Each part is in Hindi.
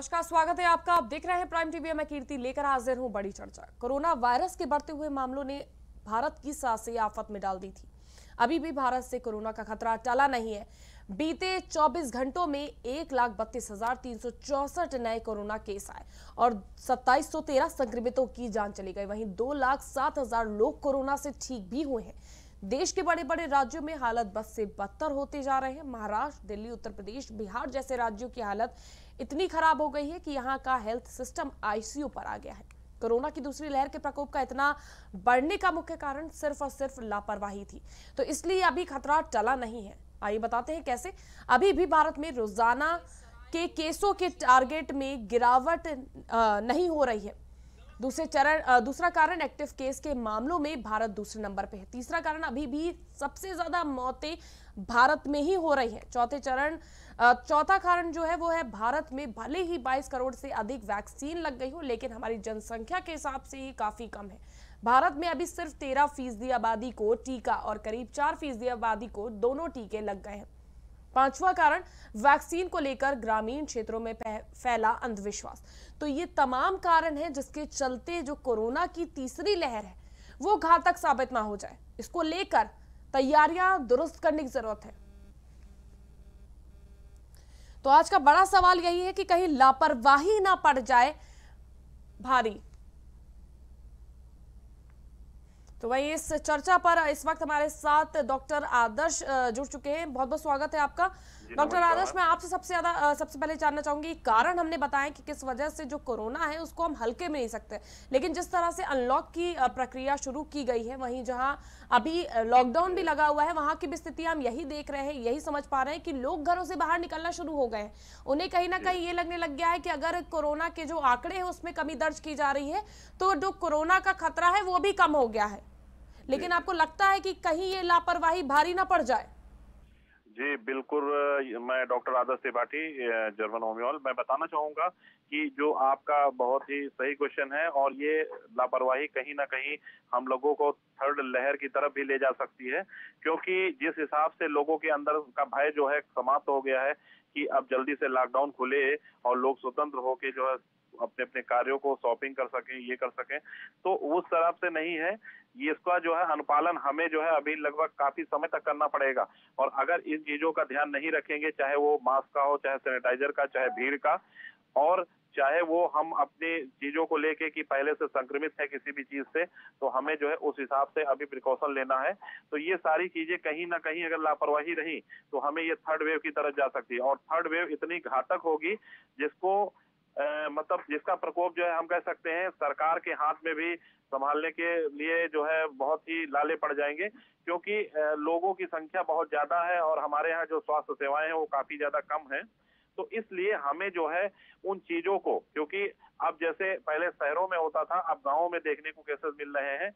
नमस्कार, स्वागत है आपका। आप देख रहे हैं प्राइम टीवी, मैं कीर्ति लेकर हाजिर हूं बड़ी चर्चा। कोरोना वायरस के बढ़ते हुए मामलों ने भारत की सांसें आफत में डाल दी थी। अभी भी भारत से कोरोना का खतरा टला नहीं है। बीते 24 घंटों में 1,32,364 नए कोरोना केस आए और 2,713 संक्रमितों की जान चली गई। वहीं 2,07,000 लोग कोरोना से ठीक भी हुए हैं। देश के बड़े बड़े राज्यों में हालत बद से बदतर होते जा रहे हैं। महाराष्ट्र, दिल्ली, उत्तर प्रदेश, बिहार जैसे राज्यों की हालत इतनी खराब हो गई है कि यहाँ का हेल्थ सिस्टम आईसीयू पर आ गया है। कोरोना की दूसरी लहर के प्रकोप का इतना बढ़ने का मुख्य कारण सिर्फ और सिर्फ लापरवाही थी, तो इसलिए अभी खतरा टला नहीं है। आइए बताते हैं कैसे अभी भी भारत में रोजाना के केसों के टारगेट में गिरावट नहीं हो रही है। दूसरा कारण एक्टिव केस के मामलों में भारत दूसरे नंबर पे है। तीसरा कारण अभी भी सबसे ज्यादा मौतें भारत में ही हो रही हैं। चौथा कारण जो है वो है भारत में भले ही 22 करोड़ से अधिक वैक्सीन लग गई हो, लेकिन हमारी जनसंख्या के हिसाब से ये काफी कम है। भारत में अभी सिर्फ 13% आबादी को टीका और करीब 4% आबादी को दोनों टीके लग गए हैं। पांचवा कारण वैक्सीन को लेकर ग्रामीण क्षेत्रों में फैला अंधविश्वास। तो ये तमाम कारण हैं जिसके चलते जो कोरोना की तीसरी लहर है वो घातक साबित ना हो जाए, इसको लेकर तैयारियां दुरुस्त करने की जरूरत है। तो आज का बड़ा सवाल यही है कि कहीं लापरवाही ना पड़ जाए भारी। तो वही इस चर्चा पर इस वक्त हमारे साथ डॉक्टर आदर्श जुड़ चुके हैं। बहुत बहुत स्वागत है आपका। डॉक्टर आदर्श, मैं आपसे सबसे पहले जानना चाहूंगी, कारण हमने बताया कि किस वजह से जो कोरोना है उसको हम हल्के में नहीं सकते, लेकिन जिस तरह से अनलॉक की प्रक्रिया शुरू की गई है, वहीं जहां अभी लॉकडाउन भी लगा हुआ है, वहां की भी स्थिति हम यही देख रहे हैं, यही समझ पा रहे हैं कि लोग घरों से बाहर निकलना शुरू हो गए हैं। उन्हें कहीं ना कहीं ये लगने लग गया है कि अगर कोरोना के जो आंकड़े हैं उसमें कमी दर्ज की जा रही है तो जो कोरोना का खतरा है वो भी कम हो गया है। लेकिन आपको लगता है कि कहीं ये लापरवाही भारी ना पड़ जाए? जी बिल्कुल, मैं डॉक्टर आदर्श त्रिपाठी, जर्मन होम्योल, मैं बताना चाहूँगा कि जो आपका बहुत ही सही क्वेश्चन है, और ये लापरवाही कहीं ना कहीं हम लोगों को थर्ड लहर की तरफ भी ले जा सकती है, क्योंकि जिस हिसाब से लोगों के अंदर का भय जो है समाप्त हो गया है कि अब जल्दी से लॉकडाउन खुले और लोग स्वतंत्र होके जो है अपने अपने कार्यों को शॉपिंग कर सकें, ये कर सकें, तो उस तरफ से नहीं है। ये इसका जो है अनुपालन हमें जो है अभी लगभग काफी समय तक करना पड़ेगा, और अगर इन चीजों का ध्यान नहीं रखेंगे, चाहे वो मास्क का हो, चाहे सैनिटाइजर का, चाहे भीड़ का, और चाहे वो हम अपनी चीजों को लेके कि पहले से संक्रमित है किसी भी चीज से, तो हमें जो है उस हिसाब से अभी प्रिकॉशन लेना है। तो ये सारी चीजें कहीं ना कहीं अगर लापरवाही रही तो हमें ये थर्ड वेव की तरफ जा सकती है, और थर्ड वेव इतनी घातक होगी जिसको मतलब जिसका प्रकोप जो है हम कह सकते हैं सरकार के हाथ में भी संभालने के लिए जो है बहुत ही लाले पड़ जाएंगे, क्योंकि लोगों की संख्या बहुत ज्यादा है और हमारे यहाँ जो स्वास्थ्य सेवाएं हैं वो काफी ज्यादा कम है। तो इसलिए हमें जो है उन चीजों को, क्योंकि अब जैसे पहले शहरों में होता था, अब गाँवों में देखने को केसेस मिल रहे हैं,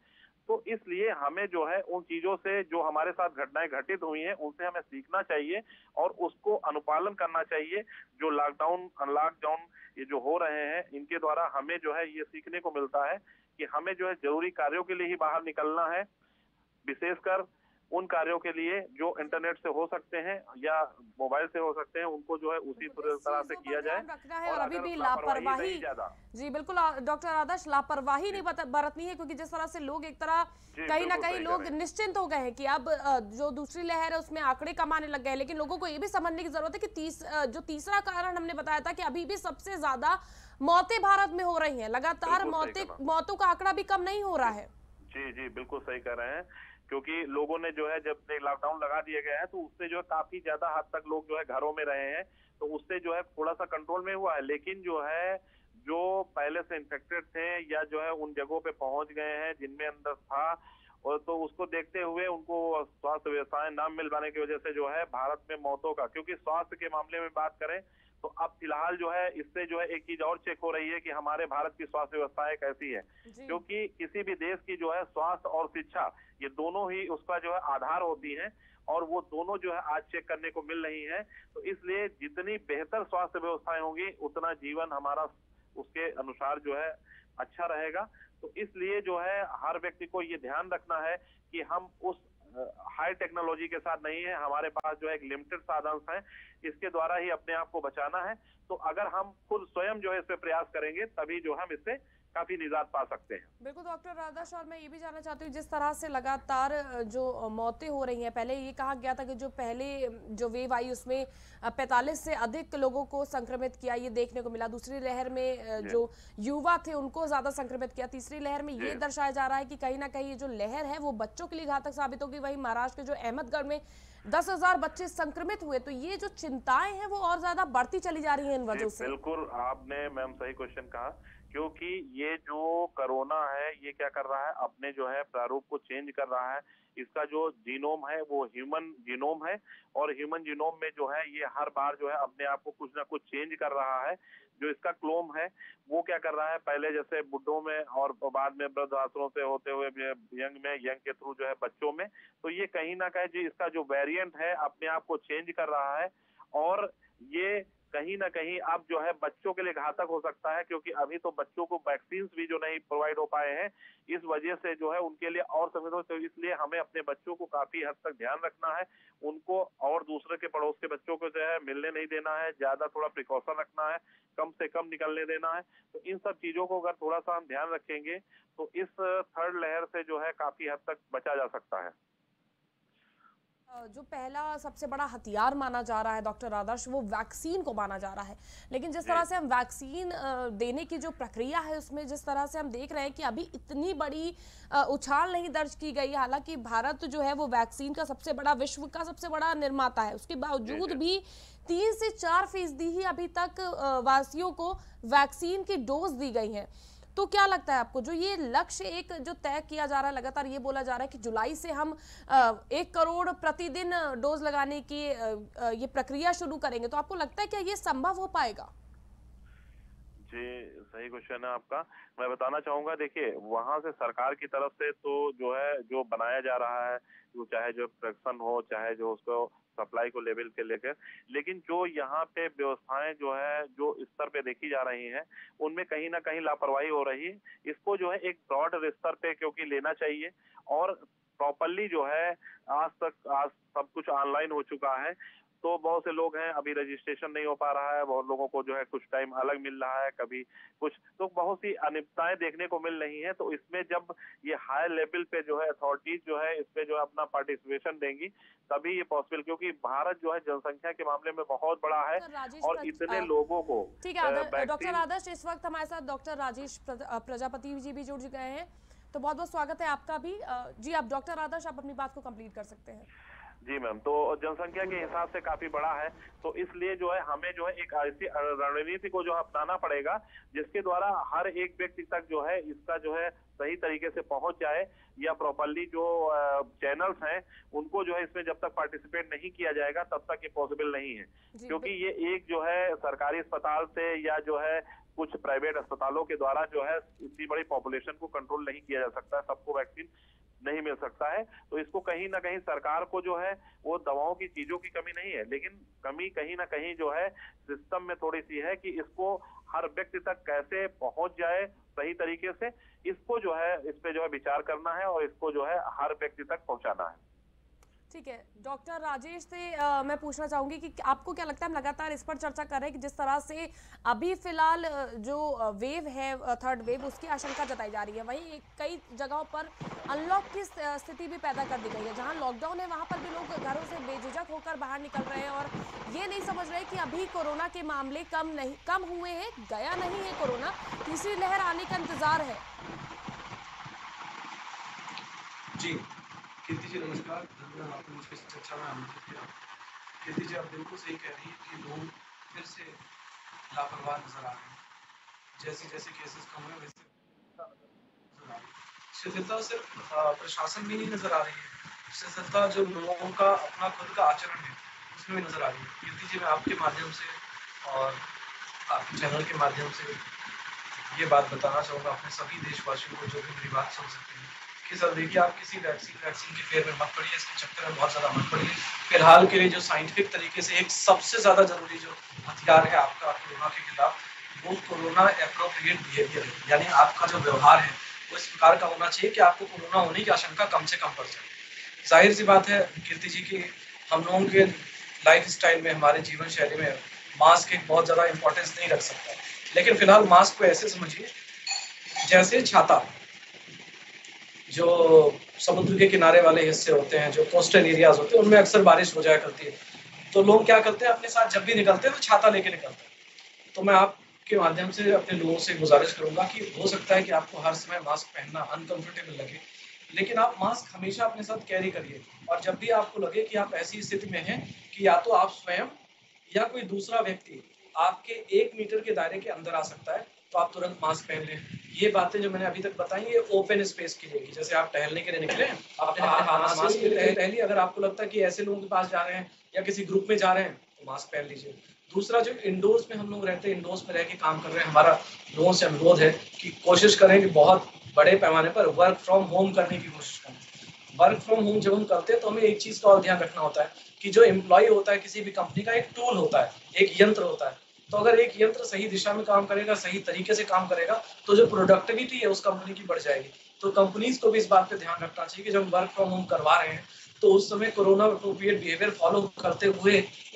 तो इसलिए हमें जो है उन चीजों से जो हमारे साथ घटनाएं घटित हुई हैं उनसे हमें सीखना चाहिए और उसको अनुपालन करना चाहिए। जो लॉकडाउन अनलॉकडाउन ये जो हो रहे हैं, इनके द्वारा हमें जो है ये सीखने को मिलता है कि हमें जो है जरूरी कार्यों के लिए ही बाहर निकलना है, विशेषकर उन कार्यों के लिए जो इंटरनेट से हो सकते हैं या मोबाइल से हो सकते हैं, उनको जो है उसी तरह से किया जाए। और अभी भी लापरवाही, जी बिल्कुल डॉक्टर आदर्श, लापरवाही नहीं बरतनी है, क्योंकि जिस तरह से लोग एक तरह कहीं ना कहीं लोग निश्चिंत हो गए हैं कि अब जो दूसरी लहर है उसमें आंकड़े कमाने लग गए हैं। लेकिन लोगों को ये भी समझने की जरूरत है कि जो तीसरा कारण हमने बताया था कि अभी भी सबसे ज्यादा मौतें भारत में हो रही है, लगातार मौतों का आंकड़ा भी कम नहीं हो रहा है। जी जी बिल्कुल सही कह रहे हैं, क्योंकि लोगों ने जो है जब लॉकडाउन लगा दिया गया है तो उससे जो है काफी ज्यादा हद तक लोग जो है घरों में रहे हैं, तो उससे जो है थोड़ा सा कंट्रोल में हुआ है। लेकिन जो है जो पहले से इन्फेक्टेड थे या जो है उन जगहों पे पहुंच गए हैं जिनमें अंदर था, और तो उसको देखते हुए उनको स्वास्थ्य व्यवस्थाएं न मिल पाने की वजह से जो है भारत में मौतों का, क्योंकि स्वास्थ्य के मामले में बात करें तो अब फिलहाल जो है इससे जो है एक चीज और चेक हो रही है कि हमारे भारत की स्वास्थ्य व्यवस्था कैसी है, क्योंकि किसी भी देश की जो है स्वास्थ्य और शिक्षा ये दोनों ही उसका जो है आधार होती है, और वो दोनों जो है आज चेक करने को मिल रही है। तो इसलिए जितनी बेहतर स्वास्थ्य व्यवस्थाएं होंगी उतना जीवन हमारा उसके अनुसार जो है अच्छा रहेगा। तो इसलिए जो है हर व्यक्ति को ये ध्यान रखना है कि हम उस हाई टेक्नोलॉजी के साथ नहीं है, हमारे पास जो है एक लिमिटेड साधन है, इसके द्वारा ही अपने आप को बचाना है। तो अगर हम खुद स्वयं जो है इस पे प्रयास करेंगे तभी जो हम इससे काफी निजात पा सकते हैं। बिल्कुल डॉक्टर राधाश, और मैं ये भी जानना चाहती हूँ जिस तरह से लगातार जो मौतें हो रही हैं, पहले ये कहा गया था कि जो पहले जो वेव आई उसमें 45 से अधिक लोगों को संक्रमित किया, ये देखने को मिला। दूसरी लहर में जो युवा थे उनको ज्यादा संक्रमित किया। तीसरी लहर में ये दर्शाया जा रहा है कि कहीं ना कहीं ये जो लहर है वो बच्चों के लिए घातक साबित होगी। वहीं महाराष्ट्र के जो अहमदगढ़ में 10,000 बच्चे संक्रमित हुए, तो ये जो चिंताएं हैं वो और ज्यादा बढ़ती चली जा रही हैं इन वजहों से। बिल्कुल आपने मैम सही क्वेश्चन कहा, क्योंकि ये जो कोरोना है ये क्या कर रहा है, अपने जो है प्रारूप को चेंज कर रहा है। इसका जो जीनोम है वो ह्यूमन जीनोम है, और ह्यूमन जीनोम में जो है ये हर बार जो है अपने आप को कुछ ना कुछ चेंज कर रहा है। जो इसका क्लोम है वो क्या कर रहा है, पहले जैसे बुड्ढों में और बाद में वृद्धाश्रमों से होते हुए यंग में, यंग के थ्रू जो है बच्चों में, तो ये कहीं ना कहीं जो इसका जो वेरिएंट है अपने आप को चेंज कर रहा है। और ये कहीं ना कहीं अब जो है बच्चों के लिए घातक हो सकता है, क्योंकि अभी तो बच्चों को वैक्सीन भी जो नहीं प्रोवाइड हो पाए हैं, इस वजह से जो है उनके लिए और समझो, इसलिए हमें अपने बच्चों को काफी हद तक ध्यान रखना है। उनको और दूसरे के पड़ोस के बच्चों को जो है मिलने नहीं देना है, ज्यादा थोड़ा प्रिकॉशन रखना है, कम से कम निकलने देना है। तो इन सब चीजों को अगर थोड़ा सा हम ध्यान रखेंगे तो इस थर्ड लहर से जो है काफी हद तक बचा जा सकता है। जो पहला सबसे बड़ा हथियार माना जा रहा है डॉक्टर आदर्श, वो वैक्सीन को माना जा रहा है, लेकिन जिस तरह से हम वैक्सीन देने की जो प्रक्रिया है उसमें जिस तरह से हम देख रहे हैं कि अभी इतनी बड़ी उछाल नहीं दर्ज की गई। हालांकि भारत जो है वो वैक्सीन का सबसे बड़ा, विश्व का सबसे बड़ा निर्माता है, उसके बावजूद भी 3 से 4% ही अभी तक वासियों को वैक्सीन की डोज दी गई है। तो क्या लगता है आपको, जो ये लक्ष्य एक जो तय किया जा रहा है, लगातार ये बोला जा रहा है कि जुलाई से हम 1 करोड़ प्रतिदिन डोज लगाने की ये प्रक्रिया शुरू करेंगे, तो आपको लगता है क्या ये संभव हो पाएगा? जी सही क्वेश्चन है आपका। मैं बताना चाहूंगा, देखिए वहां से सरकार की तरफ से तो जो है जो बनाया जा रहा है, जो चाहे जो प्रोडक्शन हो, चाहे जो उसको सप्लाई को लेवल के लेकर, लेकिन जो यहाँ पे व्यवस्थाएं जो है जो स्तर पे देखी जा रही हैं उनमें कहीं ना कहीं लापरवाही हो रही है। इसको जो है एक ब्रॉड स्तर पे क्योंकि लेना चाहिए, और प्रॉपरली जो है आज सब कुछ ऑनलाइन हो चुका है, तो बहुत से लोग हैं अभी रजिस्ट्रेशन नहीं हो पा रहा है, बहुत लोगों को जो है कुछ टाइम अलग मिल रहा है, कभी कुछ, तो बहुत सी अनियमितताएं देखने को मिल रही हैं। तो इसमें जब ये हाई लेवल पे जो है अथॉरिटीज जो है इस पे जो है अपना पार्टिसिपेशन देंगी तभी ये पॉसिबल, क्योंकि भारत जो है जनसंख्या के मामले में बहुत बड़ा है और इतने लोगों को। ठीक है डॉक्टर आदर्श, इस वक्त हमारे साथ डॉक्टर राजेश प्रजापति जी भी जुड़ गए हैं, तो बहुत बहुत स्वागत है आपका भी। जी आप डॉक्टर आदर्श, आप अपनी बात को कंप्लीट कर सकते हैं। जी मैम, तो जनसंख्या के हिसाब से काफी बड़ा है, तो इसलिए जो है हमें जो है एक ऐसी रणनीति को जो अपनाना पड़ेगा जिसके द्वारा हर एक व्यक्ति तक जो है इसका जो है सही तरीके से पहुंच जाए, या प्रॉपर्ली जो चैनल्स हैं उनको जो है इसमें जब तक पार्टिसिपेट नहीं किया जाएगा तब तक ये पॉसिबल नहीं है। क्योंकि ये एक जो है सरकारी अस्पताल से या जो है कुछ प्राइवेट अस्पतालों के द्वारा जो है इतनी बड़ी पॉपुलेशन को कंट्रोल नहीं किया जा सकता, सबको वैक्सीन नहीं मिल सकता है। तो इसको कहीं ना कहीं सरकार को जो है वो दवाओं की चीजों की कमी नहीं है, लेकिन कमी कहीं ना कहीं जो है सिस्टम में थोड़ी सी है कि इसको हर व्यक्ति तक कैसे पहुंच जाए सही तरीके से, इसको जो है इस पे जो है विचार करना है और इसको जो है हर व्यक्ति तक पहुंचाना है। ठीक है डॉक्टर राजेश से मैं पूछना चाहूंगी कि आपको क्या लगता है, हम लगातार इस पर चर्चा कर रहे हैं कि जिस तरह से अभी फिलहाल जो वेव है, थर्ड वेव, उसकी आशंका जताई जा रही है, वहीं कई जगहों पर अनलॉक की स्थिति भी पैदा कर दी गई है। जहां लॉकडाउन है वहां पर भी लोग घरों से बेझिझक होकर बाहर निकल रहे हैं और ये नहीं समझ रहे कि अभी कोरोना के मामले कम हुए हैं, गया नहीं है कोरोना, तीसरी लहर आने का इंतजार है। जी कीर्ति जी नमस्कार, धन्यवाद आपने मुझे चर्चा में आमंत्रित किया। कीर्ति जी आप बिल्कुल सही कह रही हैं कि लोग फिर से लापरवाह नजर आ रहे हैं, जैसे जैसे केसेस कम हुए वैसे शिथिलता सिर्फ प्रशासन में नहीं नजर आ रही है, शिथिलता जो लोगों का अपना खुद का आचरण है उसमें भी नजर आ रही है। कीर्ति जी मैं आपके माध्यम से और आपके चैनल के माध्यम से ये बात बताना चाहूँगा अपने सभी देशवासियों को जो भी मेरी बात सुन सकते हैं कि सर देखिए आप किसी वैक्सीन के फेयर में मत पड़िए, इसके चक्कर में बहुत ज़्यादा मत पड़िए। फिलहाल के लिए जो साइंटिफिक तरीके से एक सबसे ज़्यादा ज़रूरी जो हथियार है आपका कोरोना के खिलाफ, वो कोरोना एप्रोप्रिएट बिहेवियर है, यानी आपका जो व्यवहार है वो इस प्रकार का होना चाहिए कि आपको कोरोना होने की आशंका कम से कम पड़ जाए। जाहिर सी बात है कीर्ति जी की हम लोगों के लाइफ स्टाइल में, हमारे जीवन शैली में मास्क एक बहुत ज़्यादा इम्पोर्टेंस नहीं रख सकता। लेकिन फिलहाल मास्क को ऐसे समझिए जैसे छाता, जो समुद्र के किनारे वाले हिस्से होते हैं, जो कोस्टल एरियाज होते हैं, उनमें अक्सर बारिश हो जाया करती है। तो लोग क्या करते हैं, अपने साथ जब भी निकलते हैं तो छाता लेके निकलते हैं। तो मैं आपके माध्यम से अपने लोगों से गुजारिश करूंगा कि हो सकता है कि आपको हर समय मास्क पहनना अनकम्फर्टेबल लगे, लेकिन आप मास्क हमेशा अपने साथ कैरी करिए। और जब भी आपको लगे कि आप ऐसी स्थिति में हैं कि या तो आप स्वयं या कोई दूसरा व्यक्ति आपके 1 मीटर के दायरे के अंदर आ सकता है, तो आप तुरंत मास्क पहन लें। ये बातें जो मैंने अभी तक बताई ये ओपन स्पेस के लिए, जैसे आप टहलने के लिए निकले, आपने मास्क पहन लिया। अगर आपको लगता है कि ऐसे लोगों के पास जा रहे हैं या किसी ग्रुप में जा रहे हैं तो मास्क पहन लीजिए। दूसरा, जो इंडोर्स में हम लोग रहते हैं, इंडोर्स में रह के काम कर रहे हैं, हमारा लोगों से अनुरोध है कि कोशिश करें कि बहुत बड़े पैमाने पर वर्क फ्रॉम होम करने की कोशिश करें। वर्क फ्रॉम होम जब हम करते हैं तो हमें एक चीज़ का और ध्यान रखना होता है कि जो एम्प्लॉय होता है किसी भी कंपनी का, एक टूल होता है, एक यंत्र होता है। तो अगर एक यंत्र सही दिशा में काम करेगा, सही तरीके से काम करेगा, तो जो प्रोडक्टिविटी है उस कंपनी की बढ़ जाएगी। तो कंपनीज को भी इस बात पे ध्यान रखना चाहिए कि जब वर्क फ्रॉम होम करवा रहे हैं तो उस समय कोरोना अप्रोप्रिएट बिहेवियर फॉलो करते हुए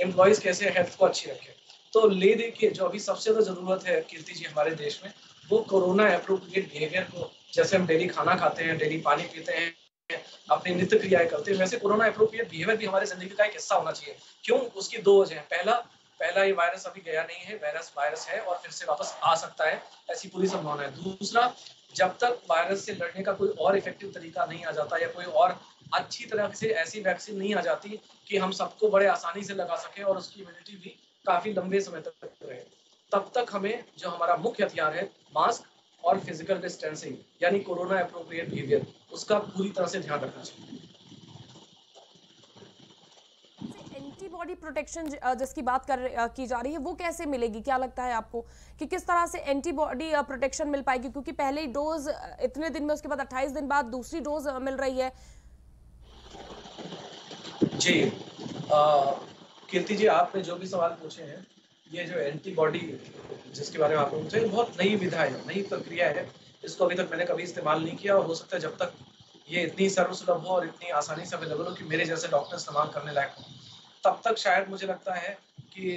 एम्प्लॉयज कैसे हेल्थ को अच्छी रखें। तो ले दे के जो अभी सबसे ज़्यादा ज़रूरत है कीर्ति जी हमारे देश में, वो कोरोना अप्रोप्रिएट बिहेवियर को, जैसे हम डेली खाना खाते हैं, डेली पानी पीते हैं, अपनी नित्य क्रियाएं करते हैं, वैसे कोरोना अप्रोप्रिएट बिहेवियर भी हमारी जिंदगी का एक हिस्सा होना चाहिए। क्यों? उसकी 2 वजह हैं। पहला, ये वायरस अभी गया नहीं है, वायरस है और फिर से वापस आ सकता है, ऐसी पूरी संभावना है। दूसरा, जब तक वायरस से लड़ने का कोई और इफेक्टिव तरीका नहीं आ जाता या कोई और अच्छी तरह से ऐसी वैक्सीन नहीं आ जाती कि हम सबको बड़े आसानी से लगा सकें और उसकी इम्यूनिटी भी काफी लंबे समय तक रहे, तब तक हमें जो हमारा मुख्य हथियार है मास्क और फिजिकल डिस्टेंसिंग, यानी कोरोना एप्रोप्रिएट बिहेवियर, उसका पूरी तरह से ध्यान रखना चाहिए। एंटीबॉडी प्रोटेक्शन जिसकी बात की जा रही है वो कैसे मिलेगी? क्या लगता है आपको कि किस तरह से एंटीबॉडी प्रोटेक्शन मिल पाएगी? क्योंकि पहले डोज इतने दिन में, उसके बाद 28 दिन बाद दूसरी डोज मिल रही है। जी कीर्ति जी, आपने जो भी सवाल पूछे हैं, ये जो एंटीबॉडी जिसके बारे में आप लोग पूछे, बहुत नई विधा है, नई प्रक्रिया है। इसको अभी तक मैंने कभी इस्तेमाल नहीं किया और हो सकता है जब तक ये इतनी सर्वसुलभ हो और इतनी आसानी से अवेलेबल हो कि मेरे जैसे डॉक्टर इस्तेमाल करने लायक हो, तब तक शायद मुझे लगता है कि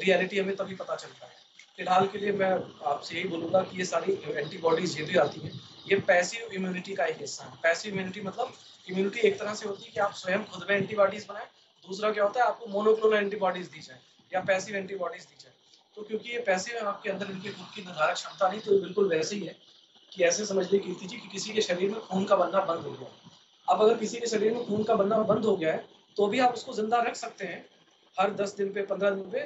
रियलिटी हमें तभी पता चलता है। फिलहाल के लिए मैं आपसे यही बोलूँगा कि ये सारी एंटीबॉडीज ये भी आती हैं, ये पैसिव इम्यूनिटी का एक हिस्सा है। पैसिव इम्यूनिटी मतलब इम्यूनिटी एक तरह से होती है कि आप स्वयं खुद में एंटीबॉडीज़ बनाएं। दूसरा क्या होता है, आपको मोनोक्लोनल एंटीबॉडीज़ दी जाए या पैसिव एंटीबॉडीज़ दी जाए। तो क्योंकि ये पैसिव है, आपके अंदर इनकी खुद की निर्धारक क्षमता नहीं, तो बिल्कुल वैसे ही है कि ऐसे समझ लीजिए कीर्ति जी कि किसी के शरीर में खून का बनना बंद हो गया। अब अगर किसी के शरीर में खून का बनना बंद हो गया है तो भी आप उसको जिंदा रख सकते हैं हर 10 दिन पे, 15 दिन पे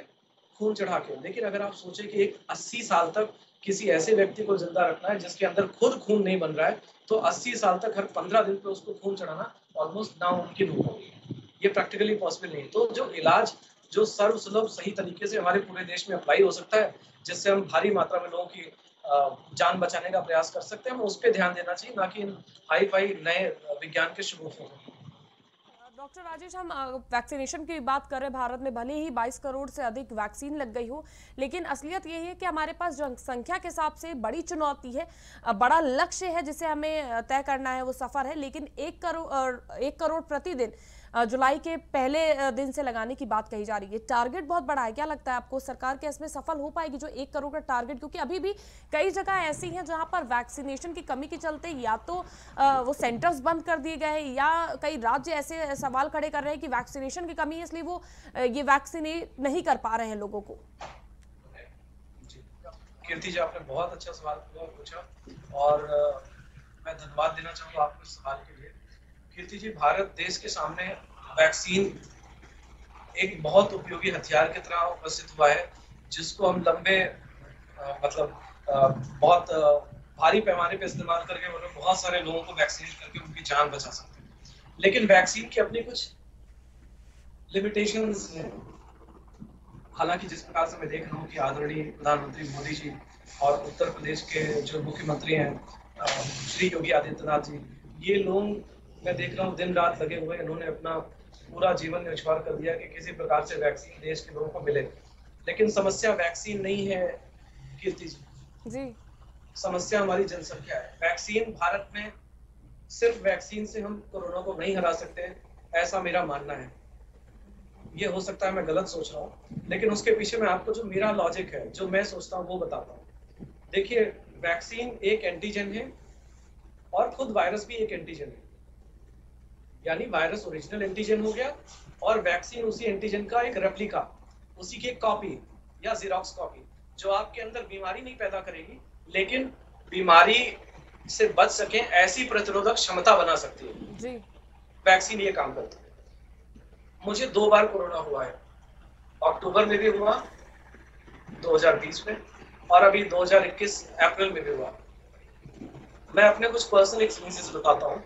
खून चढ़ा के। लेकिन अगर आप सोचें कि एक 80 साल तक किसी ऐसे व्यक्ति को जिंदा रखना है जिसके अंदर खुद खून नहीं बन रहा है, तो 80 साल तक हर 15 दिन पे उसको खून चढ़ाना ऑलमोस्ट नामुमकिन हो गया, ये प्रैक्टिकली पॉसिबल नहीं। तो जो इलाज जो सर्वसुलभ सही तरीके से हमारे पूरे देश में अप्लाई हो सकता है, जिससे हम भारी मात्रा में लोगों की जान बचाने का प्रयास कर सकते हैं, हमें उस पर ध्यान देना चाहिए, ना कि इन हाई फाई नए विज्ञान के शुरू हो। डॉक्टर राजेश, हम वैक्सीनेशन की बात कर रहे हैं। भारत में भले ही 22 करोड़ से अधिक वैक्सीन लग गई हो, लेकिन असलियत यही है कि हमारे पास जनसंख्या के हिसाब से बड़ी चुनौती है, बड़ा लक्ष्य है जिसे हमें तय करना है, वो सफ़र है। लेकिन 1 करोड़ प्रतिदिन जुलाई के पहले दिन से लगाने की बात कही जा रही है। टारगेट बहुत बड़ा है, क्या लगता है आपको सरकार के इसमें सफल हो पाएगी, जो 1 करोड़ का टारगेट? क्योंकि अभी भी कई जगह ऐसी हैं जहां पर वैक्सीनेशन की कमी के चलते या तो वो सेंटर्स बंद कर दिए गए हैं, या कई राज्य ऐसे सवाल खड़े कर रहे हैं कि वैक्सीनेशन की कमी है इसलिए वो ये वैक्सीनेट नहीं कर पा रहे हैं लोगों को। कीर्ति जी, आपने बहुत अच्छा सवाल पूछा और मैं धन्यवाद देना चाहूँगा आपको इस सवाल के लिए। कीर्ति जी, भारत देश के सामने वैक्सीन एक बहुत उपयोगी हथियार की तरह उपस्थित हुआ है, जिसको हम लंबे बहुत भारी पैमाने पर इस्तेमाल करके बहुत सारे लोगों को वैक्सीनेट करके उनकी जान बचा सकते हैं। लेकिन वैक्सीन की अपनी कुछ लिमिटेशंस हैं। हालांकि जिस प्रकार से मैं देख रहा हूँ कि आदरणीय प्रधानमंत्री मोदी जी और उत्तर प्रदेश के जो मुख्यमंत्री हैं श्री योगी आदित्यनाथ जी, ये लोग मैं देख रहा हूँ दिन रात लगे हुए, इन्होंने अपना पूरा जीवन न्यौछावर कर दिया कि किसी प्रकार से वैक्सीन देश के लोगों को मिले। लेकिन समस्या वैक्सीन नहीं है कीर्ति जी, समस्या हमारी जनसंख्या है। वैक्सीन भारत में, सिर्फ वैक्सीन से हम कोरोना को नहीं हरा सकते, ऐसा मेरा मानना है। ये हो सकता है मैं गलत सोच रहा हूँ, लेकिन उसके पीछे मैं आपको जो मेरा लॉजिक है, जो मैं सोचता हूँ वो बताता हूँ। देखिए, वैक्सीन एक एंटीजन है और खुद वायरस भी एक एंटीजन है, यानी वायरस ओरिजिनल एंटीजन हो गया और वैक्सीन उसी एंटीजन का एक रेप्लिका, उसी की एक कॉपी या जीरोक्स कॉपी, जो आपके अंदर बीमारी नहीं पैदा करेगी लेकिन बीमारी से बच सके ऐसी प्रतिरोधक क्षमता बना सकती है जी। वैक्सीन ये काम करती है। मुझे 2 बार कोरोना हुआ है, अक्टूबर में भी हुआ 2020 में और अभी 2021 अप्रैल में भी हुआ। मैं अपने कुछ पर्सनल एक्सपीरियंसेस बताता हूँ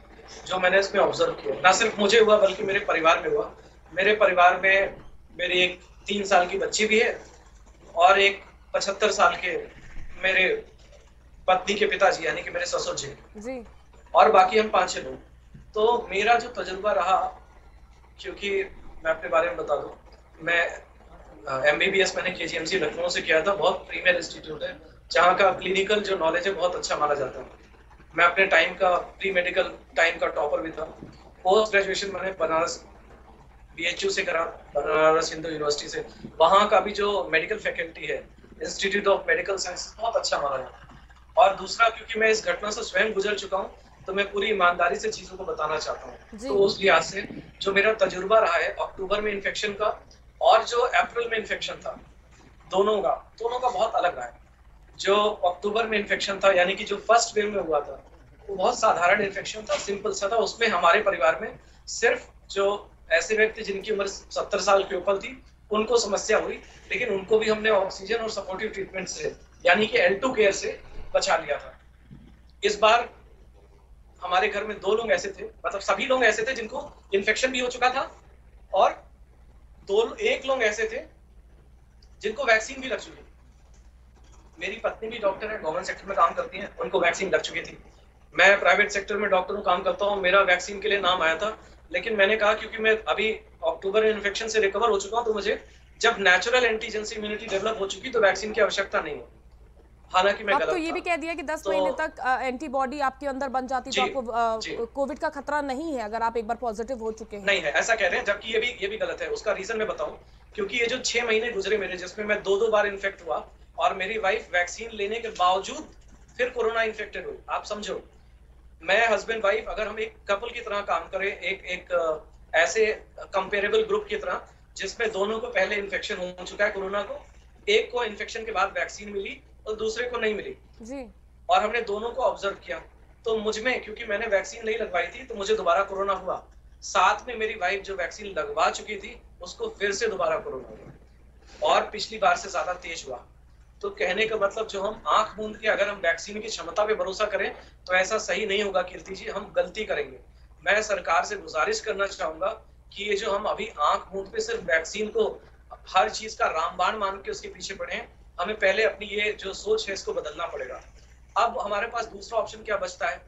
जो मैंने इसमें ऑब्जर्व किया। ना सिर्फ मुझे हुआ बल्कि मेरे परिवार में हुआ। मेरे परिवार में मेरी एक 3 साल की बच्ची भी है और एक 75 साल के मेरे पत्नी के पिताजी यानी कि मेरे ससुर जी, और बाकी हम 5-6 लोग। तो मेरा जो तजुर्बा रहा, क्योंकि मैं अपने बारे में बता दूं, मैं MBBS मैंने KGMC लखनऊ से किया था। बहुत प्रीमियर इंस्टीट्यूट है जहाँ का क्लिनिकल जो नॉलेज है बहुत अच्छा माना जाता है। मैं अपने टाइम का प्री मेडिकल टाइम का टॉपर भी था। पोस्ट ग्रेजुएशन मैंने बनारस BHU से करा, बनारस हिंदू यूनिवर्सिटी से। वहाँ का भी जो मेडिकल फैकल्टी है, इंस्टीट्यूट ऑफ मेडिकल साइंसेस, बहुत अच्छा माना जाता है। और दूसरा, क्योंकि मैं इस घटना से स्वयं गुजर चुका हूँ तो मैं पूरी ईमानदारी से चीजों को बताना चाहता हूँ। तो उस लिहाज से जो मेरा तजुर्बा रहा है अक्टूबर में इन्फेक्शन का और जो अप्रैल में इन्फेक्शन था, दोनों का बहुत अलग रहा है। जो अक्टूबर में इन्फेक्शन था यानी कि जो फर्स्ट वेव में हुआ था वो बहुत साधारण इन्फेक्शन था, सिंपल सा था। उसमें हमारे परिवार में सिर्फ जो ऐसे व्यक्ति जिनकी उम्र 70 साल के ऊपर थी उनको समस्या हुई, लेकिन उनको भी हमने ऑक्सीजन और सपोर्टिव ट्रीटमेंट से यानी कि L2 केयर से बचा लिया था। इस बार हमारे घर में 2 लोग ऐसे थे, मतलब सभी लोग ऐसे थे जिनको इन्फेक्शन भी हो चुका था और एक लोग ऐसे थे जिनको वैक्सीन भी लग चुकी थी। मेरी पत्नी भी डॉक्टर है, गवर्नमेंट सेक्टर में काम करती है, उनको वैक्सीन लग चुकी थी। मैं प्राइवेट सेक्टर में डॉक्टर हूँ, काम करता हूँ। मेरा वैक्सीन के लिए नाम आया था, लेकिन मैंने कहा क्योंकि मैं अभी अक्टूबर में इन्फेक्शन से रिकवर हो चुका हूँ तो मुझे जब नेचुरल एंटीजन से इम्यूनिटी डेवलप हो चुकी तो वैक्सीन की आवश्यकता नहीं है। हालांकि मैं तो ये भी कह दिया कि 10 महीने तक एंटीबॉडी आपके अंदर बन जाती है तो आपको कोविड का खतरा नहीं है अगर आप एक बार पॉजिटिव हो चुके हैं। नहीं है, ऐसा कह रहे हैं, जबकि ये भी गलत है। उसका रीजन मैं बताऊं, क्योंकि ये जो 6 महीने गुजरे मेरे जिसमें मैं 2-2 बार इन्फेक्ट हुआ और मेरी वाइफ वैक्सीन लेने के बावजूद फिर कोरोना इन्फेक्टेड हुई। आप समझो, मैं हस्बैंड वाइफ अगर हम एक कपल की तरह काम करें, एक ऐसे कंपेरेबल ग्रुप की तरह जिसमें दोनों को पहले इन्फेक्शन हो चुका है कोरोना को, एक को इन्फेक्शन के बाद वैक्सीन मिली और दूसरे को नहीं मिली जी। और हमने दोनों को ऑब्जर्व किया तो मुझमें, क्योंकि मैंने वैक्सीन नहीं लगवाई थी तो मुझे दोबारा कोरोना हुआ, साथ में मेरी वाइफ जो वैक्सीन लगवा चुकी थी उसको फिर से दोबारा कोरोना हुआ और पिछली बार से ज्यादा तेज हुआ। तो कहने का मतलब, जो हम आंख मूंद के अगर हम वैक्सीन की क्षमता पे भरोसा करें तो ऐसा सही नहीं होगा कीर्ति जी, हम गलती करेंगे। मैं सरकार से गुजारिश करना चाहूंगा कि ये जो हम अभी आंख मूंद पे सिर्फ वैक्सीन को हर चीज का रामबाण मान के उसके पीछे पड़े, हमें पहले अपनी ये जो सोच है इसको बदलना पड़ेगा। अब हमारे पास दूसरा ऑप्शन क्या बचता है?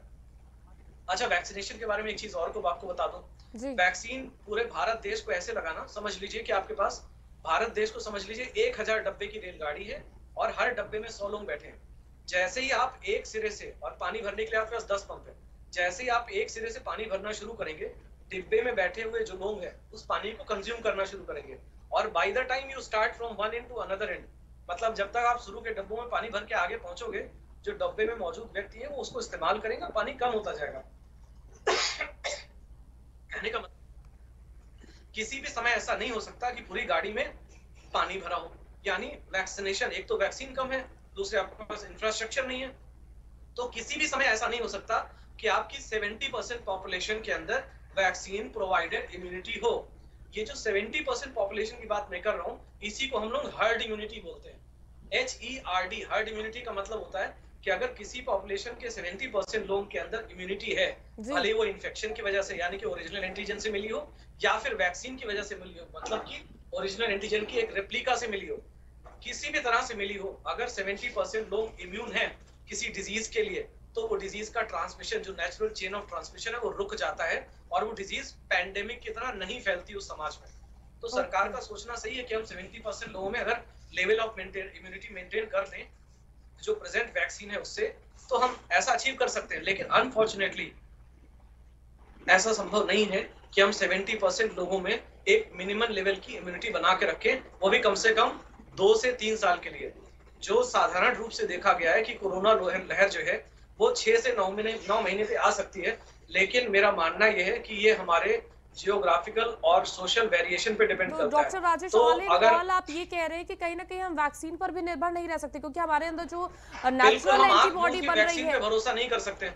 अच्छा, वैक्सीनेशन के बारे में एक चीज और को आपको बता दूं, वैक्सीन पूरे भारत देश को ऐसे लगाना, समझ लीजिए कि आपके पास भारत देश को, समझ लीजिए 1000 डब्बे की रेलगाड़ी है और हर डब्बे में 100 लोग बैठे हैं। जैसे ही आप एक सिरे से, और पानी भरने के लिए आपके पास 10 पंप है, जैसे ही आप एक सिरे से पानी भरना शुरू करेंगे, डिब्बे में बैठे हुए जो लोग हैं उस पानी को कंज्यूम करना शुरू करेंगे। और by the time you start from one end to another end, मतलब जब तक आप शुरू के डब्बों में पानी भर के आगे पहुंचोगे, जो डब्बे में मौजूद व्यक्ति है वो उसको इस्तेमाल करेगा, पानी कम होता जाएगा। कहने का मतलब, किसी भी समय ऐसा नहीं हो सकता कि पूरी गाड़ी में पानी भरा हो। यानी वैक्सीनेशन, एक तो वैक्सीन कम है, दूसरे आपके पास इंफ्रास्ट्रक्चर नहीं है, तो किसी भी समय ऐसा नहीं हो सकता कि आपकी 70% पॉपुलेशन के अंदर वैक्सीन प्रोवाइडेड इम्यूनिटी हो। ये जो 70% पॉपुलेशन की बात मैं कर रहा हूं, इसी को हम लोग हर्ड इम्यूनिटी बोलते हैं, HERD। हर्ड इम्यूनिटी का मतलब होता है कि अगर किसी पॉपुलेशन के 70% लोगों के अंदर इम्यूनिटी है, भले वो इन्फेक्शन की वजह से यानी कि ओरिजिनल एंटीजन से मिली हो या फिर वैक्सीन की वजह से मिली हो, मतलब कि ओरिजिनल एंटीजन की एक रेप्लिका से मिली हो, किसी भी तरह से मिली हो, अगर 70% लोग इम्यून हैं किसी डिजीज के लिए, तो वो डिजीज का ट्रांसमिशन, जो नेचुरल चेन ऑफ ट्रांसमिशन है, वो रुक जाता है और वो डिजीज पैंडेमिक की तरह नहीं फैलती उस समाज में। तो सरकार का सोचना सही है कि हम 70% लोगों में अगर लेवल ऑफ इम्यूनिटी मेंटेन कर दें जो प्रेजेंट वैक्सीन है उससे, तो हम ऐसा अचीव कर सकते हैं। लेकिन अनफॉर्चुनेटली ऐसा संभव नहीं है कि हम 70% लोगों में एक मिनिमम लेवल की इम्यूनिटी बना के रखें, वो भी कम से कम 2 से 3 साल के लिए। जो साधारण रूप से देखा गया है कि कोरोना लहर जो है वो 6 से 9 महीने पे आ सकती है, लेकिन मेरा मानना यह है कि ये हमारे जियोग्राफिकल और सोशल वेरिएशन पे डिपेंड करता है। डॉक्टर राजेश वाले, अगर आप ये कह रहे हैं कि कहीं ना कहीं हम वैक्सीन पर भी निर्भर नहीं रह सकते, क्योंकि हमारे अंदर जो नेचुरल एंटीबॉडी बन रही है, भरोसा नहीं कर सकते।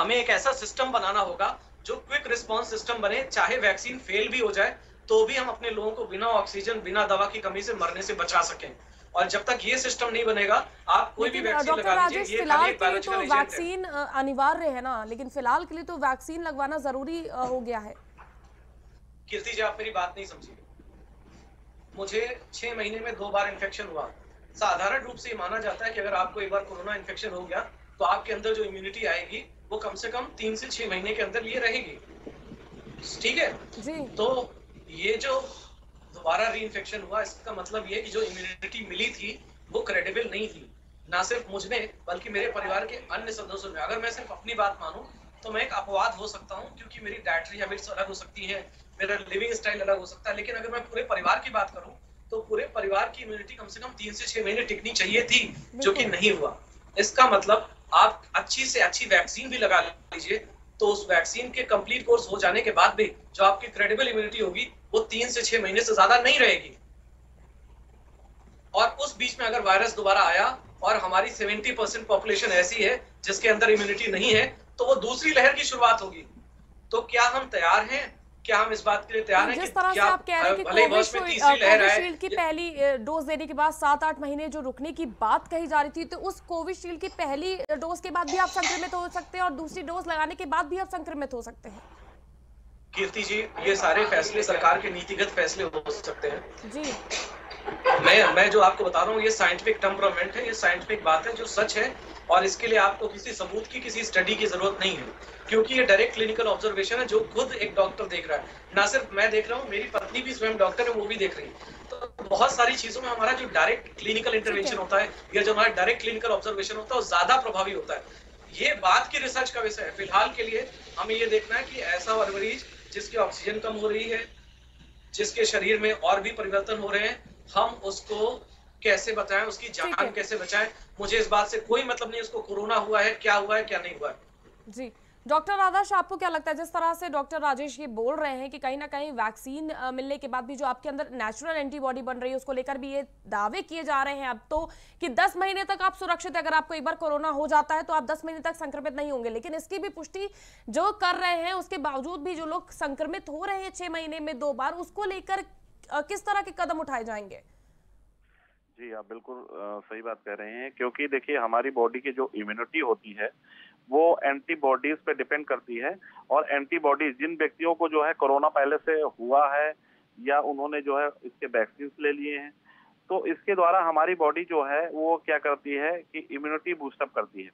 हमें एक ऐसा सिस्टम बनाना होगा जो क्विक रिस्पॉन्स सिस्टम बने, चाहे वैक्सीन फेल भी हो जाए तो भी हम अपने लोगों को बिना ऑक्सीजन, बिना दवा की कमी से मरने से बचा सकें। और जब तक ये सिस्टम नहीं बनेगा, आप कोई भी वैक्सीन लगा लीजिए। फिलहाल के लिए तो वैक्सीन अनिवार्य है ना, लेकिन फिलहाल के लिए तो वैक्सीन लगवाना जरूरी हो गया है। कीर्ति जी, आप मेरी बात नहीं समझी। मुझे 6 महीने में 2 बार इन्फेक्शन हुआ। साधारण रूप से ये माना जाता है कि अगर आपको एक बार कोरोना इन्फेक्शन हो गया तो आपके अंदर जो इम्यूनिटी आएगी वो कम से कम 3 से 6 महीने के अंदर ये रहेगी, ठीक है। तो ये जो दोबारा रीइंफेक्शन हुआ, इसका मतलब ये कि जो इम्यूनिटी मिली थी वो क्रेडिबल नहीं थी। ना सिर्फ मुझ में बल्कि मेरे परिवार के अन्य सदस्यों में। अगर मैं सिर्फ अपनी बात मानूं तो मैं एक अपवाद हो सकता हूं, क्योंकि मेरी डाइटरी हैबिट्स अलग हो सकती है, मेरा लिविंग स्टाइल अलग हो सकता है। लेकिन अगर मैं पूरे परिवार की बात करूं तो पूरे परिवार की इम्यूनिटी कम से कम 3 से 6 महीने टिकनी चाहिए थी, जो कि नहीं हुआ। इसका मतलब आप अच्छी से अच्छी वैक्सीन भी लगा लीजिए तो उस वैक्सीन के कंप्लीट कोर्स हो जाने के बाद भी जो आपकी क्रेडिबल इम्यूनिटी होगी वो 3 से 6 महीने से ज्यादा नहीं रहेगी। और उस बीच में अगर वायरस दोबारा आया और हमारी 70% पॉपुलेशन ऐसी है जिसके अंदर इम्यूनिटी नहीं है, तो वो दूसरी लहर की शुरुआत होगी। तो क्या हम तैयार हैं? क्या हम इस बात के लिए तैयार हैं? जिस तरह से आप कह रहे हैं कि कोविशील्ड की पहली डोज देने के बाद 7-8 महीने जो रुकने की बात कही जा रही थी, तो उस कोविशील्ड की पहली डोज के बाद भी आप संक्रमित हो सकते हैं और दूसरी डोज लगाने के बाद भी आप संक्रमित हो सकते हैं। कीर्ति जी, ये सारे फैसले सरकार के नीतिगत फैसले हो सकते हैं जी। मैं जो आपको बता रहा हूँ ये साइंटिफिक टेम्परामेंट है, ये साइंटिफिक बात है जो सच है, और इसके लिए आपको किसी सबूत की, किसी स्टडी की जरूरत नहीं है, क्योंकि ये डायरेक्ट क्लिनिकल ऑब्जर्वेशन है जो खुद एक डॉक्टर देख रहा है। ना सिर्फ मैं देख रहा हूँ, मेरी पत्नी भी स्वयं डॉक्टर है, वो भी देख रही है। तो बहुत सारी चीजों में हमारा जो डायरेक्ट क्लिनिकल इंटरवेंशन होता है या जो हमारा डायरेक्ट क्लिनिकल ऑब्जर्वेशन होता है वो ज्यादा प्रभावी होता है। ये बात की रिसर्च का विषय है। फिलहाल के लिए हमें ये देखना है कि ऐसा मरीज जिसकी ऑक्सीजन कम हो रही है, जिसके शरीर में और भी परिवर्तन हो रहे हैं, हम उसको कैसे बचाएं, उसकी जान कैसे बचाएं। मुझे इस बात से कोई मतलब नहीं उसको कोरोना हुआ है, क्या हुआ है, क्या नहीं हुआ है। जी डॉक्टर आदर्श, आपको क्या लगता है जिस तरह से डॉक्टर राजेश ये बोल रहे हैं कि कहीं ना कहीं वैक्सीन मिलने के बाद भी जो आपके अंदर नेचुरल एंटीबॉडी बन रही है उसको लेकर भी ये दावे किए जा रहे हैं अब तो कि 10 महीने तक आप सुरक्षित हैं। अगर आपको एक बार कोरोना हो जाता है तो आप 10 महीने तक संक्रमित नहीं होंगे, लेकिन इसकी भी पुष्टि जो कर रहे हैं, उसके बावजूद भी जो लोग संक्रमित हो रहे हैं 6 महीने में 2 बार, उसको लेकर किस तरह के कदम उठाए जाएंगे? जी आप बिल्कुल सही बात कह रहे हैं, क्योंकि देखिए हमारी बॉडी की जो इम्यूनिटी होती है वो एंटीबॉडीज पे डिपेंड करती है। और एंटीबॉडीज जिन व्यक्तियों को जो है कोरोना पहले से हुआ है या उन्होंने जो है इसके वैक्सीन ले लिए हैं, तो इसके द्वारा हमारी बॉडी जो है वो क्या करती है कि इम्यूनिटी बूस्टअप करती है।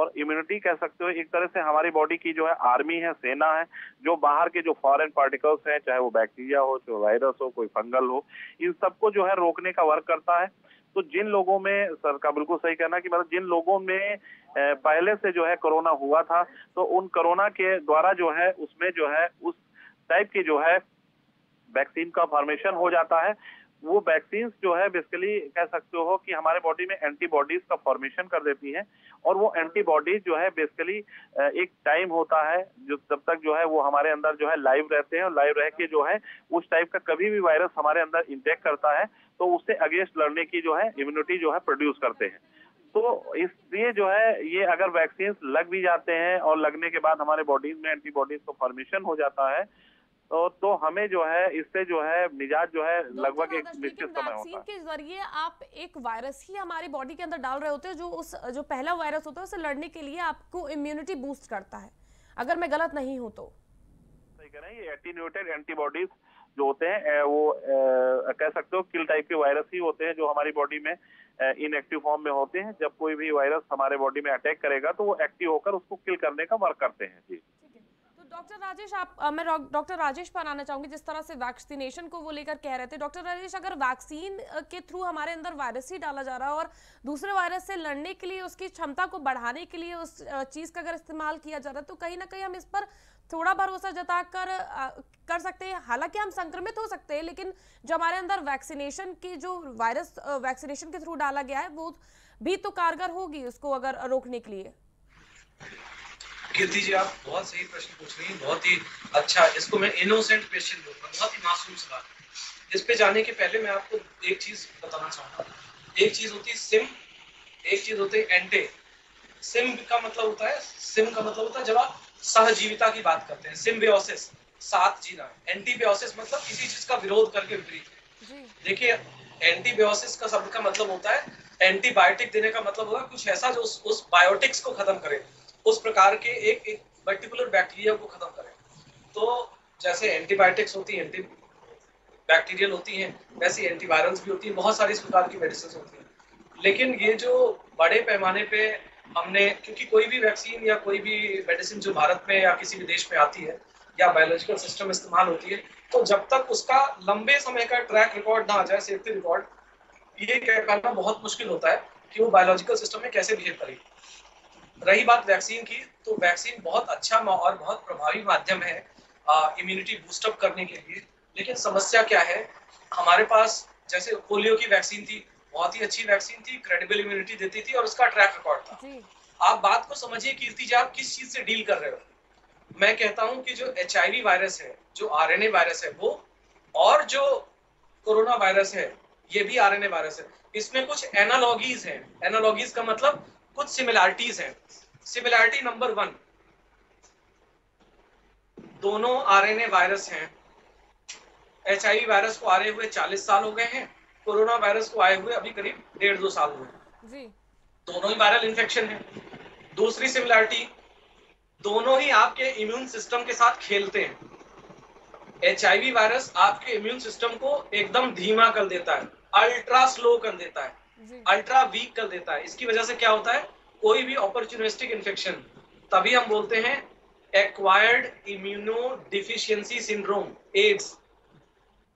और इम्यूनिटी कह सकते हो एक तरह से हमारी बॉडी की जो है आर्मी है, सेना है, जो बाहर के जो फॉरेन पार्टिकल्स हैं, चाहे वो बैक्टीरिया हो, चाहे वायरस हो, कोई फंगल हो, इन सबको जो है रोकने का वर्क करता है। तो जिन लोगों में, सर का बिल्कुल सही कहना कि मतलब जिन लोगों में पहले से जो है कोरोना हुआ था, तो उन कोरोना के द्वारा जो है उसमें जो है उस टाइप की जो है वैक्सीन का फॉर्मेशन हो जाता है। वो वैक्सीन जो है बेसिकली कह सकते हो कि हमारे बॉडी में एंटीबॉडीज का फॉर्मेशन कर देती है। और वो एंटीबॉडीज जो है बेसिकली एक टाइम होता है जो जब तक जो है वो हमारे अंदर जो है लाइव रहते हैं, और लाइव रह के जो है उस टाइप का कभी भी वायरस हमारे अंदर इंटेक्ट करता है तो उससे अगेंस्ट लड़ने की जो है इम्यूनिटी जो है प्रोड्यूस करते हैं। तो इसलिए जो है ये अगर वैक्सीन लग भी जाते हैं और लगने के बाद हमारे बॉडीज में एंटीबॉडीज का फॉर्मेशन हो जाता है, तो हमें जो है इससे जो है निजात जो है लगभग एक निश्चित समय होता है। वैक्सीन के जरिए आप एक वायरस ही हमारी बॉडी के अंदर डाल रहे होते हैं जो उस जो पहला वायरस होता है उससे लड़ने के लिए आपको इम्यूनिटी बूस्ट करता है, अगर मैं गलत नहीं हूँ तो। सही कह रहे हैं, ये एटीन्यूटेड एंटीबॉडीज जो होते हैं वो कह सकते हो किल टाइप के वायरस ही होते हैं जो हमारी बॉडी में इनएक्टिव फॉर्म में होते हैं। जब कोई भी वायरस हमारे बॉडी में अटैक करेगा तो वो एक्टिव होकर उसको किल करने का वर्क करते हैं। जी डॉक्टर राजेश, मैं डॉक्टर राजेश पर आना चाहूंगी जिस तरह से वैक्सीनेशन को वो लेकर कह रहे थे। डॉक्टर राजेश, अगर वैक्सीन के थ्रू हमारे अंदर वायरस ही डाला जा रहा है और दूसरे वायरस से लड़ने के लिए उसकी क्षमता को बढ़ाने के लिए उस चीज का अगर इस्तेमाल किया जा रहा है, तो कहीं ना कहीं हम इस पर थोड़ा भरोसा जता कर कर सकते हैं। हालांकि हम संक्रमित हो सकते हैं, लेकिन जो हमारे अंदर वैक्सीनेशन की जो वायरस वैक्सीनेशन के थ्रू डाला गया है वो भी तो कारगर होगी उसको अगर रोकने के लिए। कीर्ति जी, आप बहुत सही प्रश्न पूछ रही हैं, बहुत ही अच्छा। इसको मैं इनोसेंट क्वेश्चन बोलता हूँ, बहुत ही मासूम सवाल। इस पे जाने के पहले मैं आपको एक चीज बताना चाहूँगा। एक चीज होती है सिम, एक चीज होती है एंटे। सिम का मतलब होता है, सिम का मतलब होता है जब आप सहजीविता की बात करते हैं, सिम्बियोसिस, साथ जीना। एंटीबायोसिस मतलब किसी चीज का विरोध करके विपरीत। देखिए, एंटीबायोसिस का शब्द का मतलब होता है, एंटीबायोटिक देने का मतलब होगा कुछ ऐसा जो उस बायोटिक्स को खत्म करे, उस प्रकार के एक पर्टिकुलर बैक्टीरिया को खत्म करें। तो जैसे एंटीबायोटिक्स होती है, एंटी बैक्टीरियल होती हैं, वैसे एंटीवायरल्स भी होती हैं, बहुत सारी इस प्रकार की मेडिसिन होती हैं। लेकिन ये जो बड़े पैमाने पे हमने, क्योंकि कोई भी वैक्सीन या कोई भी मेडिसिन जो भारत में या किसी भी देश में आती है या बायोलॉजिकल सिस्टम इस्तेमाल होती है, तो जब तक उसका लंबे समय का ट्रैक रिकॉर्ड ना आ जाए, सेफ्टी रिकॉर्ड, ये क्या करना बहुत मुश्किल होता है कि वो बायोलॉजिकल सिस्टम में कैसे बिहेव करेगी। रही बात वैक्सीन की, तो वैक्सीन बहुत अच्छा और बहुत प्रभावी माध्यम है इम्यूनिटी बूस्टअप करने के लिए। लेकिन समस्या क्या है, हमारे पास जैसे पोलियो की वैक्सीन थी, बहुत ही अच्छी वैक्सीन थी, क्रेडिबल इम्यूनिटी देती थी और उसका ट्रैक रिकॉर्ड था। आप बात को समझिए कीर्ति जी, आप किस चीज से डील कर रहे हो। मैं कहता हूँ कि जो HIV वायरस है, जो RNA वायरस है वो, और जो कोरोना वायरस है ये भी RNA वायरस है, इसमें कुछ एनालॉगीज है। एनालॉगीज का मतलब कुछ सिमिलैरिटीज हैं। सिमिलैरिटी नंबर 1, दोनों RNA वायरस हैं। HIV वायरस को आए हुए 40 साल हो गए हैं, कोरोना वायरस को आए हुए अभी करीब 1.5-2 साल हुए जी। दोनों ही वायरल इन्फेक्शन है। दूसरी सिमिलैरिटी, दोनों ही आपके इम्यून सिस्टम के साथ खेलते हैं। HIV वायरस आपके इम्यून सिस्टम को एकदम धीमा कर देता है, अल्ट्रा स्लो कर देता है, अल्ट्रा वीक कर देता है। इसकी वजह से क्या होता है, कोई भी ऑपर्चुनिस्टिक इन्फेक्शन, तभी हम बोलते हैं acquired immunodeficiency syndrome, AIDS.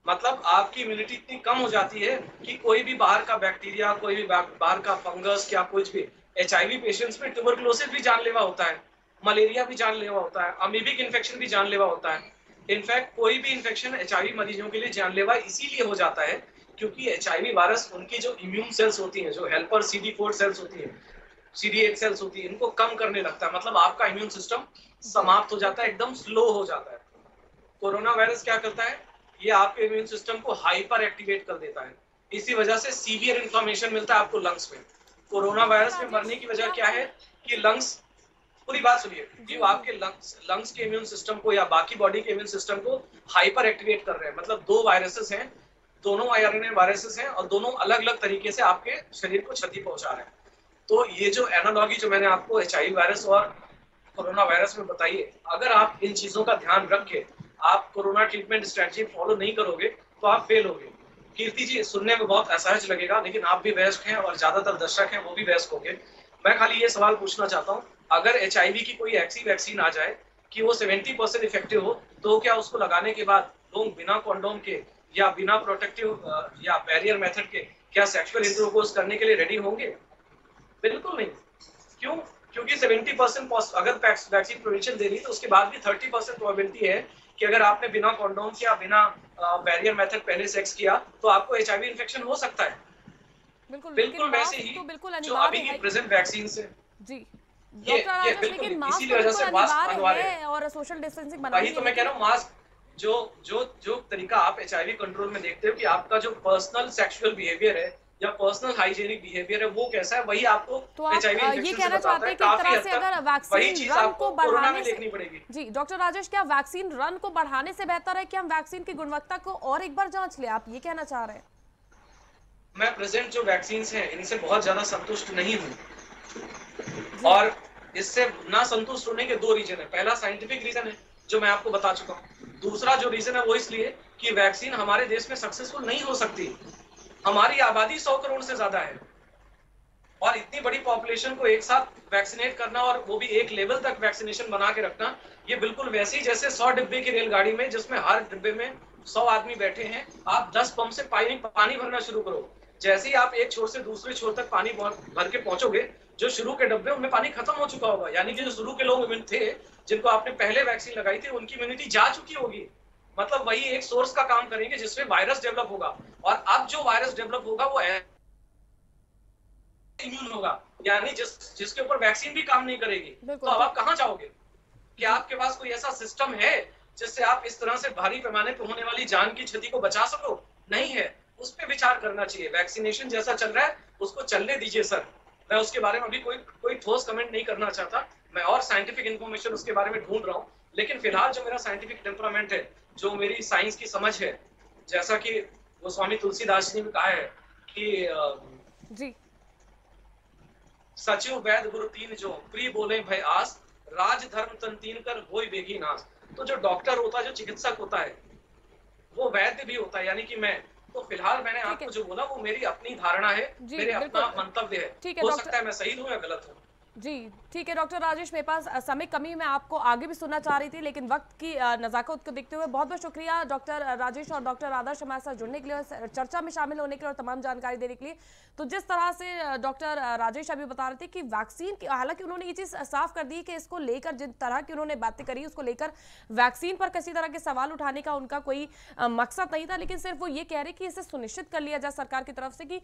मतलब आपकी इम्यूनिटी इतनी कम हो जाती है कि कोई भी बाहर का बैक्टीरिया, कोई भी बाहर का फंगस, क्या कुछ भी। HIV पेशेंट्स में ट्यूबरक्लोसिस भी जानलेवा होता है, मलेरिया भी जानलेवा होता है, अमीबिक इन्फेक्शन भी जानलेवा होता है। इनफैक्ट कोई भी इन्फेक्शन HIV मरीजों के लिए जानलेवा इसीलिए हो जाता है क्योंकि HIV वायरस उनकी जो इम्यून सेल्स होती हैं, जो हेल्पर CD4 सेल्स होती हैं, CD8 सेल्स होती हैं, इनको कम करने लगता है। मतलब आपका इम्यून सिस्टम समाप्त हो जाता है, एकदम स्लो हो जाता है। कोरोना वायरस क्या करता है, ये आपके इम्यून सिस्टम को हाइपर एक्टिवेट कर देता है। इसी वजह से सीवियर इन्फ्लेमेशन मिलता है आपको लंग्स में। कोरोना वायरस में मरने की वजह क्या है कि लंग्स, पूरी बात सुनिए जी, आपके लंग्स के इम्यून सिस्टम को या बाकी बॉडी के इम्यून सिस्टम को हाइपर एक्टिवेट कर रहे हैं। मतलब दो वायरसेस हैं, दोनों RNA वायरसेस हैं और दोनों अलग अलग तरीके से आपके शरीर को क्षति पहुंचा रहे हैं। तो ये जो एनालॉगी जो मैंने आपको HIV वायरस और कोरोना वायरस में बताई है, अगर आप इन चीजों का ध्यान रख के आप कोरोना ट्रीटमेंट स्ट्रेटजी फॉलो नहीं करोगे तो आप फेल होगे। कीर्ति जी, सुनने में बहुत असहज लगेगा लेकिन आप भी वयस्क हैं और ज्यादातर दर्शक हैं वो भी वयस्क होंगे। मैं खाली ये सवाल पूछना चाहता हूँ, अगर HIV की कोई ऐसी वैक्सीन आ जाए कि वो 70% इफेक्टिव हो, तो क्या उसको लगाने के बाद लोग बिना कॉन्डोम के या बिना प्रोटेक्टिव या बैरियर मेथड के क्या सेक्सुअल इंटरकोर्स करने के लिए रेडी होंगे? बिल्कुल नहीं। क्यों? क्योंकि 70% अगर वैक्सीन प्रोटेक्शन दे रही है तो उसके बाद भी 30% प्रोबेबिलिटी है कि अगर आपने बिना कॉन्डोम के या बिना बैरियर मेथड पहले सेक्स किया तो आपको HIV इन्फेक्शन हो सकता है। बिल्कुल वैसे ही जो अभी की प्रेजेंट वैक्सीन से जी ये बिल्कुल, इसीलिए वजह से मास्क बनवा रहे हैं और सोशल डिस्टेंसिंग बना रहे हैं। तो मैं कह रहा हूँ, मास्क जो तरीका आप HIV कंट्रोल में देखते हो कि आपका जो पर्सनल सेक्सुअल बिहेवियर है या पर्सनल हाइजीनिक बिहेवियर है वो कैसा है, वही आपको तो HIV ये कहना चाहते हैं कि एक तरह से अगर वैक्सीन रन को बढ़ाने से देखनी पड़ेगी जी। डॉक्टर राजेश, क्या वैक्सीन रन को बढ़ाने से बेहतर है कि हम वैक्सीन की गुणवत्ता को और एक बार जांच ले, आप ये कहना चाह रहे हैं? मैं प्रेजेंट जो वैक्सीन है इनसे बहुत ज्यादा संतुष्ट नहीं हूँ और इससे ना संतुष्ट होने के 2 रीजन है। पहला साइंटिफिक रीजन है जो मैं आपको बता चुका हूँ, दूसरा जो रीजन है वो इसलिए कि वैक्सीन हमारे देश में सक्सेसफुल नहीं हो सकती। हमारी आबादी 100 करोड़ से ज्यादा है और इतनी बड़ी पॉपुलेशन को एक साथ वैक्सीनेट करना और वो भी एक लेवल तक वैक्सीनेशन बना के रखना, ये बिल्कुल वैसे ही जैसे 100 डिब्बे की रेलगाड़ी में जिसमें हर डिब्बे में 100 आदमी बैठे हैं, आप 10 पंप से पानी भरना शुरू करो, जैसे ही आप एक छोर से दूसरे छोर तक पानी भर के पहुंचोगे जो शुरू के डब्बे उनमें पानी खत्म हो चुका होगा, यानी कि जो शुरू के लोग थे जिनको आपने पहले वैक्सीन लगाई थी उनकी इम्यूनिटी जा चुकी होगी, मतलब वही एक सोर्स का काम करेंगे जिसमें वायरस डेवलप होगा, और अब जो वायरस डेवलप होगा वो इम्यून होगा, यानी जिसके ऊपर वैक्सीन भी काम नहीं करेगी। तो अब आप कहाँ जाओगे? क्या आपके पास कोई ऐसा सिस्टम है जिससे आप इस तरह से भारी पैमाने पर होने वाली जान की क्षति को बचा सको? नहीं है, उस पर विचार करना चाहिए। वैक्सीनेशन जैसा चल रहा है उसको चलने दीजिए सर, मैं उसके बारे में अभी कोई ठोस कमेंट नहीं करना चाहता। मैं और साइंटिफिक इन्फॉर्मेशन उसके बारे में ढूंढ रहा हूँ, लेकिन फिलहाल जो मेरा साइंटिफिक टेम्परामेंट है, जो मेरी साइंस की समझ है, जैसा कि गोस्वामी तुलसीदास जी ने भी कहा है कि सचिव वैद गुरु तीन जो प्री बोले भय आस, राज धर्म तन तीन कर होई बेगी नास। तो जो डॉक्टर होता है, जो चिकित्सक होता है, वो वैद्य भी होता है, यानी कि मैं। तो फिलहाल मैंने आपको जो बोला वो मेरी अपनी धारणा है, मेरे अपना मंतव्य है, हो सकता है मैं सही हूँ या गलत हूँ। जी ठीक है डॉक्टर राजेश, मेरे पास समय कमी, मैं आपको आगे भी सुनना चाह रही थी लेकिन वक्त की नज़ाकत को देखते हुए बहुत बहुत शुक्रिया डॉक्टर राजेश और डॉक्टर आदर्श हमारे साथ जुड़ने के लिए और चर्चा में शामिल होने के लिए और तमाम जानकारी देने के लिए। तो जिस तरह से डॉक्टर राजेश अभी बता रहे थे कि वैक्सीन की, हालांकि उन्होंने ये चीज़ साफ कर दी कि इसको लेकर जिन तरह की उन्होंने बातें करी उसको लेकर वैक्सीन पर किसी तरह के सवाल उठाने का उनका कोई मकसद नहीं था, लेकिन सिर्फ वो ये कह रहे कि इसे सुनिश्चित कर लिया जाए सरकार की तरफ से कि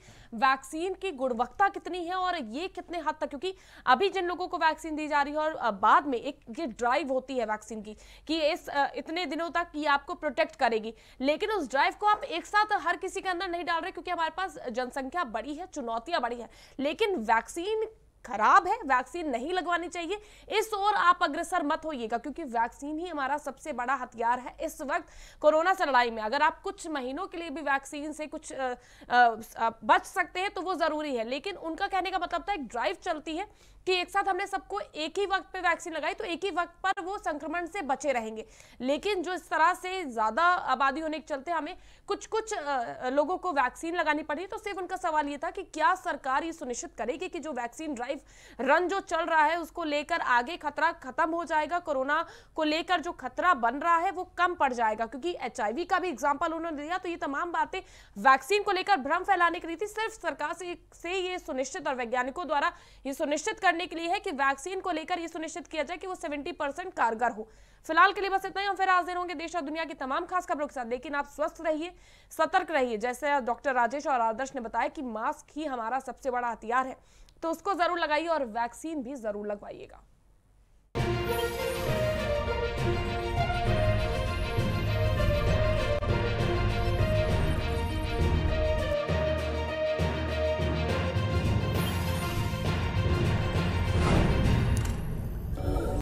वैक्सीन की गुणवत्ता कितनी है और ये कितने हद तक, क्योंकि अभी जिन लोगों को वैक्सीन दी जा रही है और बाद में एक ये ड्राइव होती है वैक्सीन की कि इस इतने दिनों तक ये आपको प्रोटेक्ट करेगी, लेकिन उस ड्राइव को आप एक साथ हर किसी के अंदर नहीं डाल रहे क्योंकि हमारे पास जनसंख्या बड़ी है, चुनौतियां बड़ी हैं, लेकिन वैक्सीन खराब है, वैक्सीन नहीं लगवानी चाहिए, इस ओर आप अग्रसर मत होइएगा क्योंकि वैक्सीन ही हमारा सबसे बड़ा हथियार है इस वक्त कोरोना से लड़ाई में। अगर आप कुछ महीनों के लिए भी वैक्सीन से कुछ बच सकते हैं तो वो ज़रूरी है, लेकिन उनका कहने का मतलब था एक ड्राइव चलती है कि एक साथ हमने सबको एक ही वक्त पे वैक्सीन लगाई तो एक ही वक्त पर वो संक्रमण से बचे रहेंगे, लेकिन जो इस तरह से ज़्यादा आबादी होने के चलते हमें कुछ कुछ लोगों को वैक्सीन लगानी पड़ी। तो सिर्फ उनका सवाल ये था कि क्या सरकार ये सुनिश्चित करेगी कि जो वैक्सीन ड्राइव रन जो चल रहा है उसको लेकर आगे खतरा खत्म हो जाएगा, कोरोना को लेकर जो खतरा बन रहा है वो कम पड़ जाएगा, क्योंकि HIV का भी एग्जाम्पल उन्होंने दिया। तो ये तमाम बातें वैक्सीन को लेकर भ्रम फैलाने की रही थी, सिर्फ सरकार से ये सुनिश्चित और वैज्ञानिकों द्वारा ये सुनिश्चित करने के लिए है कि वैक्सीन को लेकर ये सुनिश्चित किया जाए कि वो 70% कारगर हो। फिलहाल के लिए बस इतना ही, हम फिर हाजिर होंगे देश और दुनिया की तमाम खास खबरों के साथ, लेकिन आप स्वस्थ रहिए, सतर्क रहिए। जैसे डॉक्टर राजेश और आदर्श ने बताया कि मास्क ही हमारा सबसे बड़ा हथियार है, तो उसको जरूर लगाइए और वैक्सीन भी जरूर लगवाइएगा।